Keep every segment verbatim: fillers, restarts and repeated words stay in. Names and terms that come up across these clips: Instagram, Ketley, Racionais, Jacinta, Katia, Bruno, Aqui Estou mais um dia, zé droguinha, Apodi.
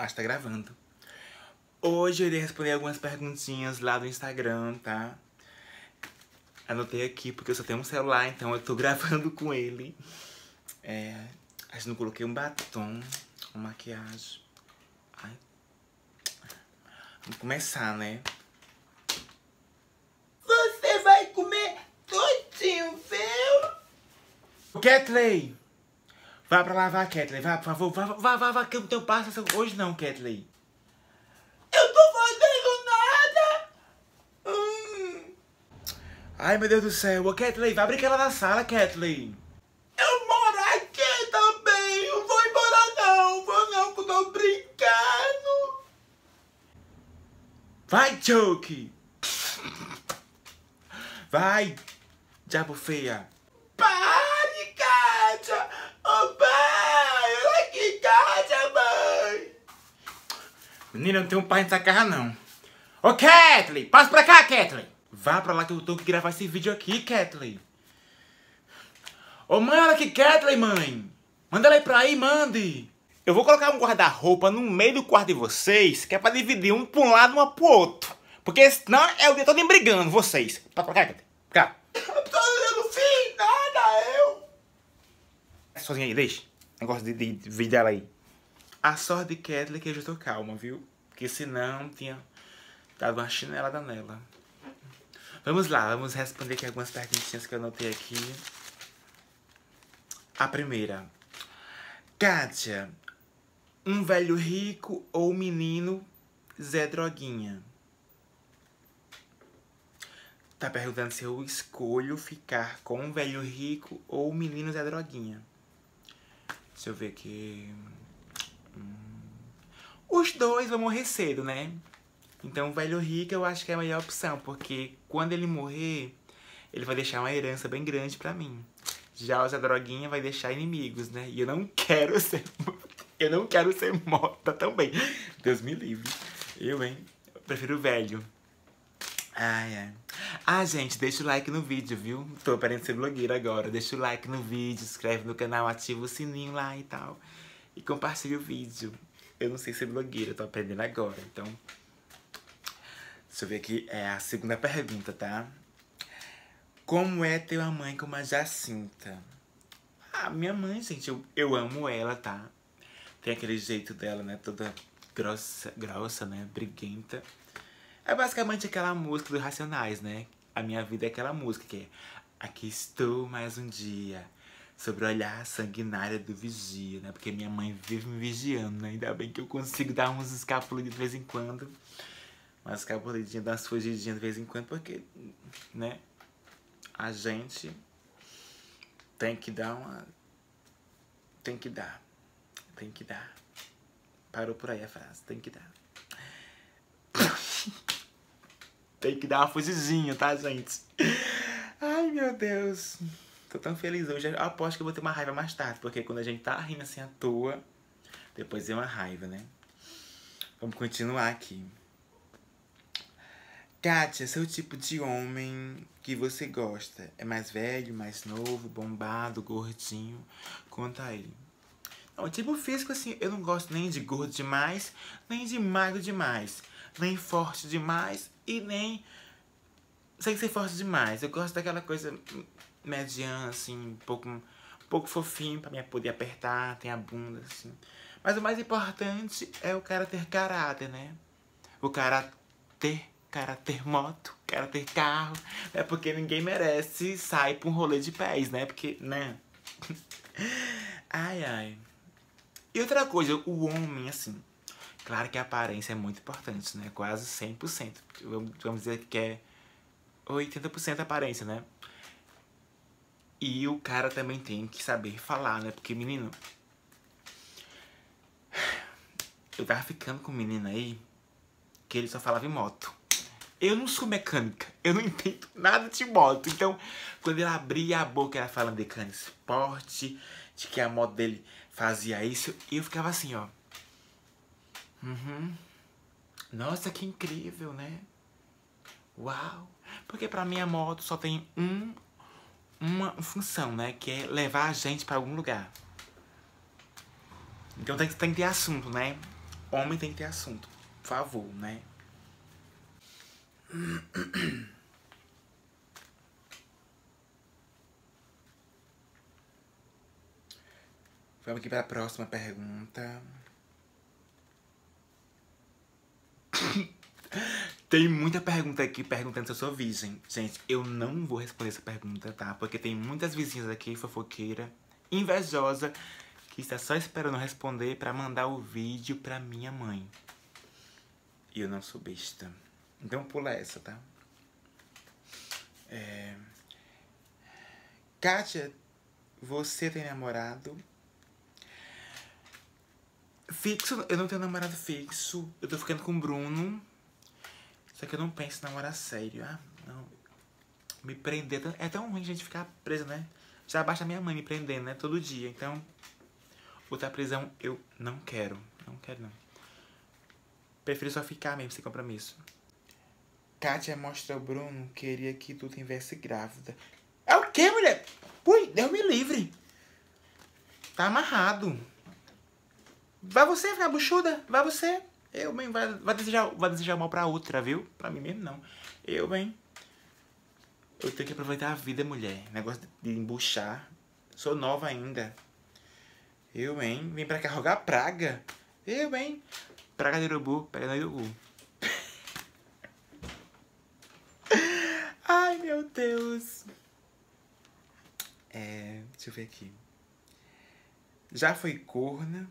Ah, está gravando. Hoje eu irei responder algumas perguntinhas lá do Instagram, tá? Anotei aqui porque eu só tenho um celular, então eu tô gravando com ele. É, acho que não coloquei um batom, uma maquiagem. Ai. Vamos começar, né? Você vai comer todinho, viu? Ketley! Vá pra lavar, Ketley. Vá, por favor. Vá, vá, vá, vá, que eu não tenho pasta hoje não, Ketley. Eu tô fazendo nada! Hum. Ai, meu Deus do céu. Ô, Ketley, vai brincar lá na sala, Ketley. Eu moro aqui também. Eu vou embora não. Vou não, que eu tô brincando. Vai, Choke. Vai, diabo feia. Pare, Katia. Oh, pai, olha aqui, Katia, mãe. Menina, não tem um pai nessa casa, não. Ô, Ketley, passa pra cá, Ketley. Vá pra lá que eu tô que gravar esse vídeo aqui, Ketley. Ô, mãe, olha aqui, Ketley, mãe. Manda ela aí pra aí, mande. Eu vou colocar um guarda-roupa no meio do quarto de vocês, que é pra dividir um pra um lado e uma pro outro. Porque senão é o dia todo brigando, vocês. Pra cá, Ketley. Cá. Eu não fiz nada, eu. Sozinha aí, deixa. Negócio de, de, de vídeo dela aí. A sorte de Ketley que eu já tô calma, viu? Porque senão tinha dado uma chinelada nela. Vamos lá, vamos responder aqui algumas perguntinhas que eu anotei aqui. A primeira. Katia, um velho rico ou menino Zé Droguinha? Tá perguntando se eu escolho ficar com um velho rico ou menino Zé Droguinha. Deixa eu ver aqui. Hum. Os dois vão morrer cedo, né? Então o velho rico eu acho que é a melhor opção, porque quando ele morrer, ele vai deixar uma herança bem grande pra mim. Já o Zé Droguinha vai deixar inimigos, né? E eu não quero ser... eu não quero ser morta também. Deus me livre. Eu, hein? Eu prefiro o velho. Ai, ai. Ah, gente, deixa o like no vídeo, viu? Tô aprendendo a ser blogueira agora. Deixa o like no vídeo, inscreve no canal, ativa o sininho lá e tal. E compartilha o vídeo. Eu não sei ser blogueira, tô aprendendo agora, então... Deixa eu ver aqui, é a segunda pergunta, tá? Como é ter uma mãe como a Jacinta? Ah, minha mãe, gente, eu, eu amo ela, tá? Tem aquele jeito dela, né? Toda grossa, grossa, né? Briguenta. É basicamente aquela música dos Racionais, né? A minha vida é aquela música que é... Aqui estou mais um dia, sobre o olhar sanguinário do vigia, né? Porque minha mãe vive me vigiando, né? Ainda bem que eu consigo dar uns escapulidos de vez em quando. Umas escapulidinhas, dar umas fugidinhas de vez em quando, porque, né? A gente tem que dar uma... Tem que dar. Tem que dar. Parou por aí a frase. Tem que dar. Tem que dar uma fugidinha, tá, gente? Ai, meu Deus. Tô tão feliz hoje. Eu aposto que eu vou ter uma raiva mais tarde, porque quando a gente tá rindo assim à toa, depois é uma raiva, né? Vamos continuar aqui. Katia, seu tipo de homem que você gosta? É mais velho, mais novo, bombado, gordinho? Conta aí. Não, tipo físico, assim, eu não gosto nem de gordo demais, nem de magro demais, nem forte demais e nem sem ser forte demais. Eu gosto daquela coisa mediana, assim, um pouco, um pouco fofinho pra mim poder apertar, tem a bunda, assim. Mas o mais importante é o cara ter caráter, né? O cara ter, cara ter moto, cara ter carro. É porque ninguém merece sair pra um rolê de pés, né? Porque, né? Ai, ai. E outra coisa, o homem, assim, claro que a aparência é muito importante, né? Quase cem por cento. Vamos dizer que é oitenta por cento aparência, né? E o cara também tem que saber falar, né? Porque, menino... Eu tava ficando com um menino aí que ele só falava em moto. Eu não sou mecânica, eu não entendo nada de moto. Então, quando ele abria a boca, ela falando de cano esporte, de que a moto dele fazia isso, e eu ficava assim, ó. Uhum. Nossa, que incrível, né? Uau! Porque pra mim a moto só tem um, uma função, né? Que é levar a gente pra algum lugar. Então tem que, tem que ter assunto, né? Homem tem que ter assunto, por favor, né? Vamos aqui para a próxima pergunta. Tem muita pergunta aqui perguntando se eu sou virgem. Gente, eu não vou responder essa pergunta, tá? Porque tem muitas vizinhas aqui, fofoqueira, invejosa, que está só esperando responder pra mandar o vídeo pra minha mãe. E eu não sou besta. Então pula essa, tá? É... Katia, você tem namorado? Fixo, eu não tenho namorado fixo. Eu tô ficando com o Bruno. Só que eu não penso em namorar sério. Ah, não. Me prender... É tão ruim a gente ficar presa, né? Já basta minha mãe me prendendo, né? Todo dia. Então, outra prisão eu não quero. Não quero, não. Prefiro só ficar mesmo, sem compromisso. Katia mostra ao Bruno que queria que tu tivesse grávida. É o quê, mulher? Ui, Deus me livre. Tá amarrado. Vai você, ficar buchuda. Vai você. Eu, bem, vai, vai, desejar, vai desejar mal pra outra, viu? Pra mim mesmo, não. Eu, bem... Eu tenho que aproveitar a vida, mulher. Negócio de embuchar. Sou nova ainda. Eu, hein? Vim pra cá rogar praga. Eu, hein? Praga de urubu. Pega no urubu. Ai, meu Deus. É... Deixa eu ver aqui. Já foi corna?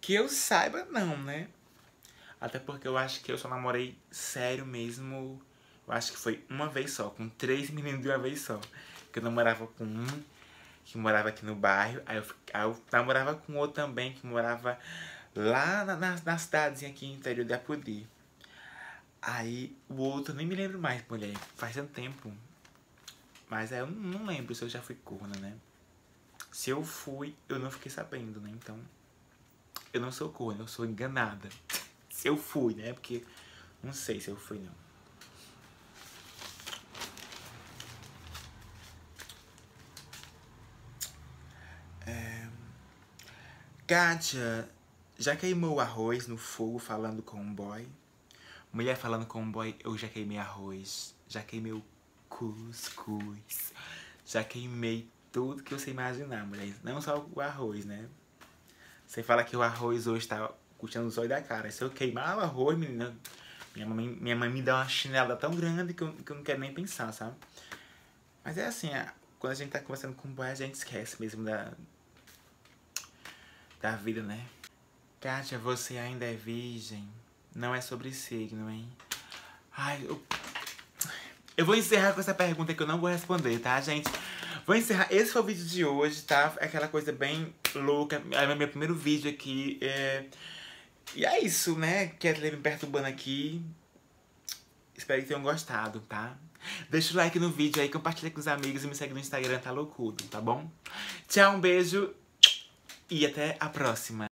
Que eu saiba, não, né? Até porque eu acho que eu só namorei sério mesmo. Eu acho que foi uma vez só, com três meninos de uma vez só. Que eu namorava com um, que morava aqui no bairro. Aí eu, aí eu namorava com outro também, que morava lá na, na, na cidadezinha aqui interior de Apodi. Aí o outro, nem me lembro mais, mulher. Faz tanto tempo. Mas aí eu não lembro se eu já fui corna, né? Se eu fui, eu não fiquei sabendo, né? Então... Eu não sou corna, eu sou enganada. Se eu fui, né? Porque não sei se eu fui, não. É... Katia, já queimou o arroz no fogo falando com um boy? Mulher falando com um boy, eu já queimei arroz. Já queimei o cuscuz. Já queimei tudo que eu sei imaginar, mulher. Não só o arroz, né? Você fala que o arroz hoje tá custando os olhos da cara. Se eu queimar o arroz, menina... Minha mãe, minha mãe me dá uma chinelada tão grande que eu, que eu não quero nem pensar, sabe? Mas é assim, quando a gente tá conversando com o boy, a gente esquece mesmo da... Da vida, né? Katia, você ainda é virgem? Não é sobre signo, hein? Ai, eu... Eu vou encerrar com essa pergunta que eu não vou responder, tá, gente? Vou encerrar. Esse foi o vídeo de hoje, tá? Aquela coisa bem louca. É meu primeiro vídeo aqui. É... E é isso, né? Ketley me perturbando aqui. Espero que tenham gostado, tá? Deixa o like no vídeo aí, compartilha com os amigos e me segue no Instagram, tá loucudo, tá bom? Tchau, um beijo e até a próxima.